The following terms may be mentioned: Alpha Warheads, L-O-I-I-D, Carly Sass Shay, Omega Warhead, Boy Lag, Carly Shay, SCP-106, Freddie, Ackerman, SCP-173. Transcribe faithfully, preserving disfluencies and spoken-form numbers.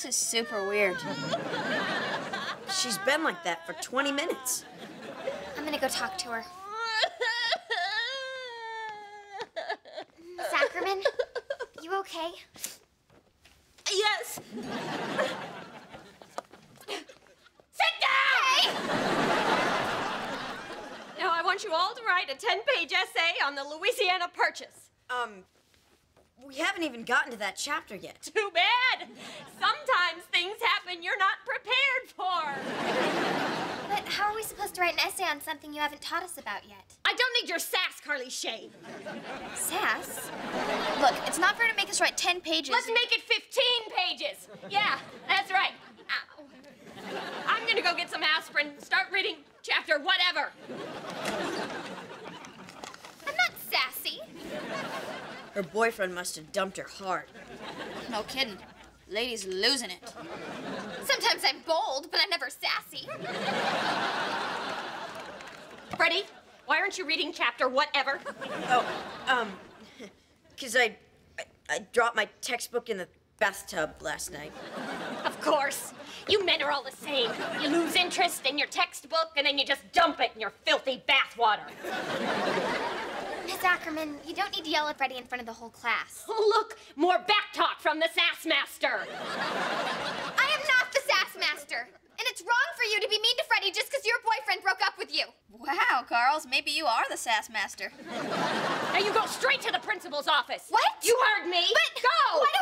This is super weird. She's been like that for twenty minutes. I'm gonna go talk to her. Sackerman, you okay? Yes. I want you all to write a ten-page essay on the Louisiana Purchase. Um, we haven't even gotten to that chapter yet. Too bad. Sometimes things happen you're not prepared for. But how are we supposed to write an essay on something you haven't taught us about yet? I don't need your sass, Carly Shay. Sass? Look, it's not fair to make us write ten pages. Let's make it fifteen pages. Yeah, that's right. Ow. I'm gonna go get some aspirin and start reading chapter whatever. Her boyfriend must have dumped her hard. No kidding. Lady's losing it. Sometimes I'm bold, but I'm never sassy. Freddie, why aren't you reading chapter whatever? Oh, um, because I, I, I dropped my textbook in the bathtub last night. Of course. You men are all the same. You lose interest in your textbook, and then you just dump it in your filthy bathwater. Miss Ackerman, you don't need to yell at Freddie in front of the whole class. Oh, look, more back talk from the sass master. I am not the sass master. And it's wrong for you to be mean to Freddie just because your boyfriend broke up with you. Wow, Carls, maybe you are the sass master. Now you go straight to the principal's office. What? You heard me. But go! What